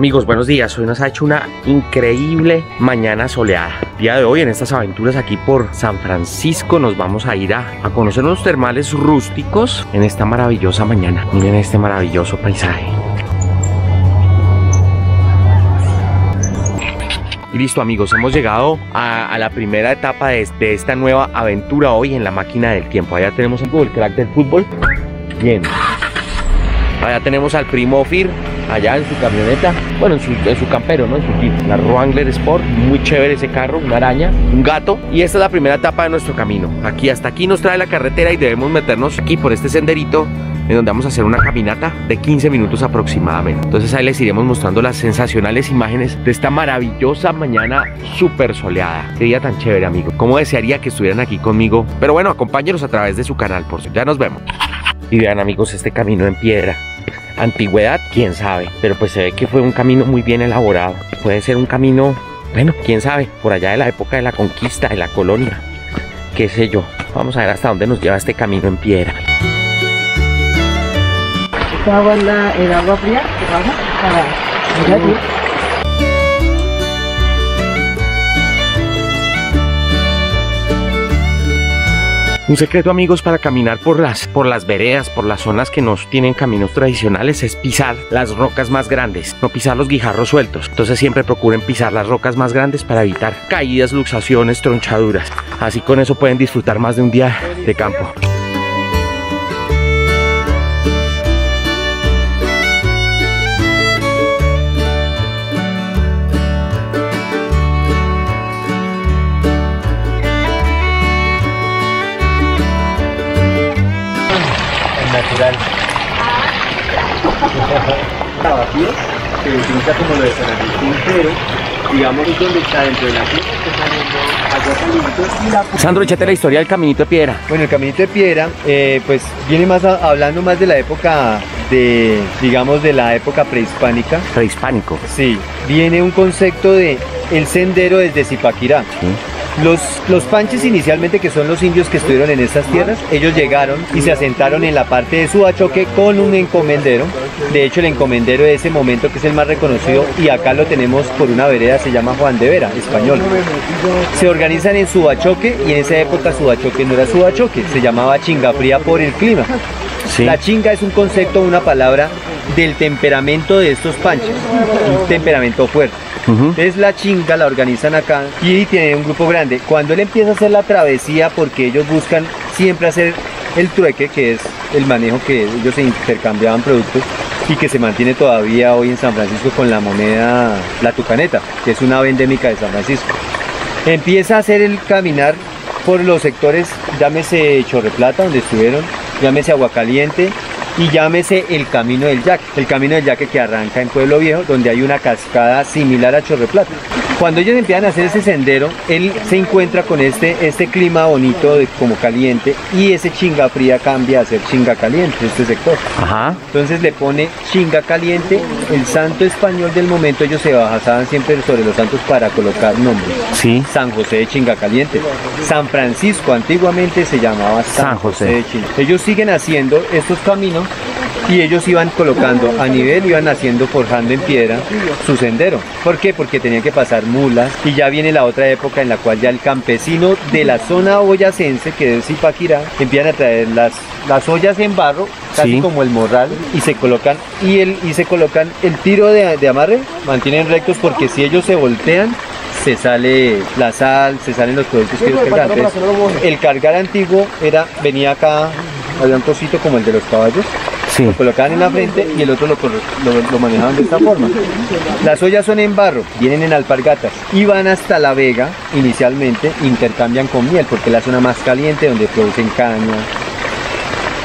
Amigos, buenos días. Hoy nos ha hecho una increíble mañana soleada. Día de hoy en estas aventuras aquí por San Francisco nos vamos a ir a conocer unos termales rústicos en esta maravillosa mañana. Miren este maravilloso paisaje. Y listo, amigos, hemos llegado a la primera etapa de esta nueva aventura hoy en la máquina del tiempo. Allá tenemos el crack del fútbol. Bien. Allá tenemos al primo Ofir, allá en su camioneta, bueno, en su campero, ¿no? En su kit, la Wrangler Sport, muy chévere ese carro, una araña, un gato. Y esta es la primera etapa de nuestro camino. Aquí, hasta aquí nos trae la carretera y debemos meternos aquí por este senderito, en donde vamos a hacer una caminata de 15 minutos aproximadamente. Entonces ahí les iremos mostrando las sensacionales imágenes de esta maravillosa mañana súper soleada. Qué día tan chévere, amigo. Cómo desearía que estuvieran aquí conmigo. Pero bueno, acompáñenos a través de su canal, por supuesto. Ya nos vemos. Y vean, amigos, este camino en piedra. Antigüedad, quién sabe, pero pues se ve que fue un camino muy bien elaborado. Puede ser un camino, bueno, quién sabe, por allá de la época de la conquista, de la colonia, qué sé yo. Vamos a ver hasta dónde nos lleva este camino en piedra. Esta agua es el agua fría que baja para allá. Un secreto, amigos, para caminar por las veredas, por las zonas que no tienen caminos tradicionales, es pisar las rocas más grandes, no pisar los guijarros sueltos. Entonces siempre procuren pisar las rocas más grandes para evitar caídas, luxaciones, tronchaduras. Así con eso pueden disfrutar más de un día de campo. Tabaquíes se utiliza como lo de San Francisco, pero digamos es donde está dentro de la tierra que está viendo agua caliente y la... Sandro, échate la historia del caminito de piedra. Bueno, el caminito de piedra pues viene más hablando más de la época de, digamos, de la época prehispánica. Prehispánico. Sí, viene un concepto de el sendero desde Zipaquirá. ¿Sí? Los panches inicialmente, que son los indios que estuvieron en estas tierras, ellos llegaron y se asentaron en la parte de Subachoque con un encomendero. De hecho, el encomendero de ese momento, que es el más reconocido, y acá lo tenemos por una vereda, se llama Juan de Vera, español. Se organizan en Subachoque, y en esa época Subachoque no era Subachoque, se llamaba Chinga Fría por el clima. Sí. La chinga es un concepto, una palabra del temperamento de estos panches, un temperamento fuerte. Entonces la chinga la organizan acá y tienen un grupo grande. Cuando él empieza a hacer la travesía, porque ellos buscan siempre hacer el trueque, que es el manejo que ellos se intercambiaban productos y que se mantiene todavía hoy en San Francisco con la moneda La Tucaneta, que es una ave endémica de San Francisco. Empieza a hacer el caminar por los sectores, llámese Chorreplata, donde estuvieron, llámese Agua Caliente, y llámese el Camino del Yaque. El Camino del Yaque, que arranca en Pueblo Viejo, donde hay una cascada similar a Chorreplata. Cuando ellos empiezan a hacer ese sendero, él se encuentra con este clima bonito, como caliente, y ese Chinga Fría cambia a ser Chinga Caliente, este sector. Ajá. Entonces le pone Chinga Caliente. El santo español del momento, ellos se basaban siempre sobre los santos para colocar nombres. Sí. San José de Chinga Caliente. San Francisco antiguamente se llamaba San José de Chinga. Ellos siguen haciendo estos caminos y ellos iban colocando a nivel, iban haciendo, forjando en piedra su sendero. ¿Por qué? Porque tenían que pasar mulas, y ya viene la otra época en la cual ya el campesino de la zona boyacense, que es Zipaquirá, empiezan a traer las ollas en barro, casi sí, como el morral, y se colocan el tiro de amarre, mantienen rectos, porque si ellos se voltean, se sale la sal, se salen los productos que ellos cargan. Entonces, el cargar antiguo venía acá, había un cosito como el de los caballos, sí, lo colocaban en la frente y el otro lo manejaban de esta forma. Las ollas son en barro, vienen en alpargatas y van hasta La Vega inicialmente, intercambian con miel, porque es la zona más caliente donde producen caña.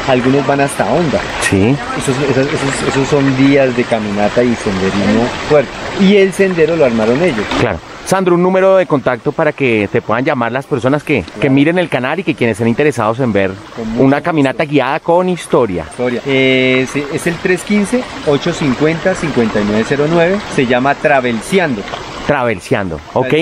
Algunos van hasta Onda. Sí. Esos son días de caminata y senderismo fuerte. Y el sendero lo armaron ellos. Claro. Sandro, un número de contacto para que te puedan llamar las personas que miren el canal y que quienes estén interesados en ver una caminata guiada con historia. Es el 315-850-5909. Se llama Travelsiando. Travelsiando. Ok.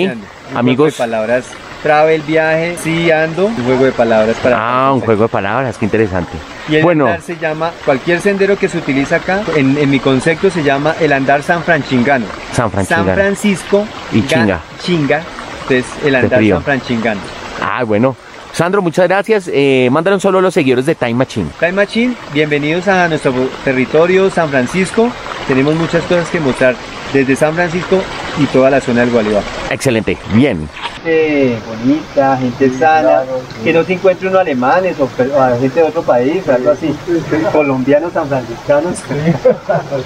Amigos. Palabras travel, viaje, sí, ando. Un juego de palabras para... Ah, un juego de palabras, qué interesante. Y el andar se llama, cualquier sendero que se utiliza acá, en mi concepto se llama el andar San Franchingano. San Franchingano. San Francisco y Chinga. Chinga, entonces el andar San Franchingano. Ah, bueno. Sandro, muchas gracias. Mandaron solo los seguidores de Time Machine. Time Machine, bienvenidos a nuestro territorio San Francisco. Tenemos muchas cosas que mostrar desde San Francisco y toda la zona del Gualiba. Excelente, bien. Bonita, gente sana, que no se encuentre uno alemanes o gente de otro país, algo así. Colombianos, sanfranciscanos.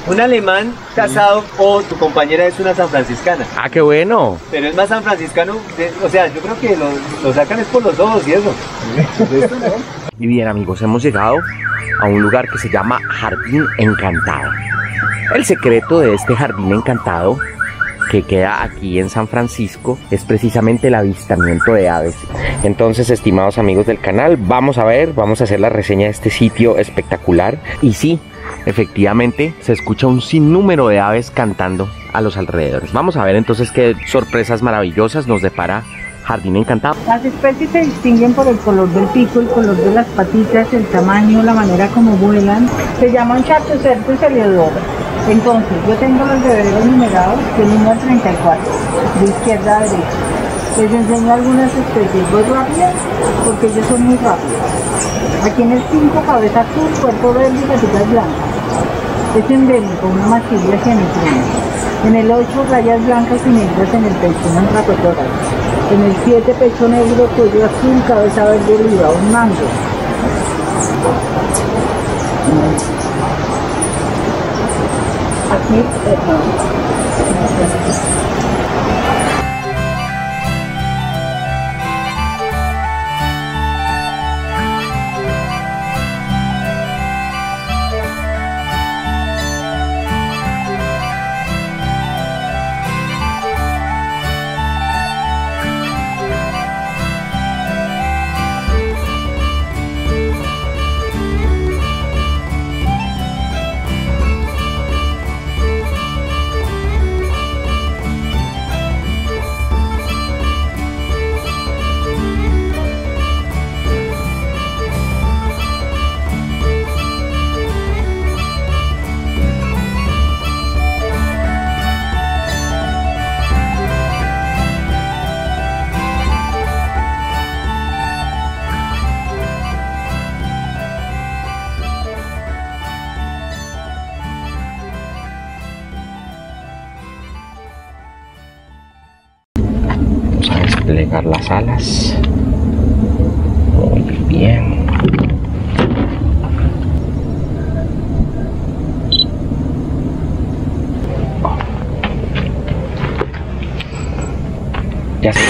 Un alemán casado o tu compañera es una sanfranciscana. Ah, qué bueno. Pero es más sanfranciscano, o sea, yo creo que lo sacan es por los ojos y eso. Y bien, amigos, hemos llegado a un lugar que se llama Jardín Encantado. El secreto de este Jardín Encantado, que queda aquí en San Francisco, es precisamente el avistamiento de aves. Entonces, estimados amigos del canal, vamos a hacer la reseña de este sitio espectacular. Y sí, efectivamente, se escucha un sinnúmero de aves cantando a los alrededores. Vamos a ver entonces qué sorpresas maravillosas nos depara Jardín Encantado. Las especies se distinguen por el color del pico, el color de las patitas, el tamaño, la manera como vuelan. Se llaman charchocercos heliodoro. Entonces, yo tengo los bebederos numerados del 1 al 34, de izquierda a derecha. Les enseño algunas especies. Voy rápidas porque ellos son muy rápidos. Aquí en el 5, cabeza azul, cuerpo verde y patitas blancas. Es endémico, una mascarilla genitría. En el 8, rayas blancas y negras en el pecho, una racotora. En el 7, pecho negro, cuello azul, cabeza verde oliva, un mango. Aquí plegar las alas, muy bien, ya está.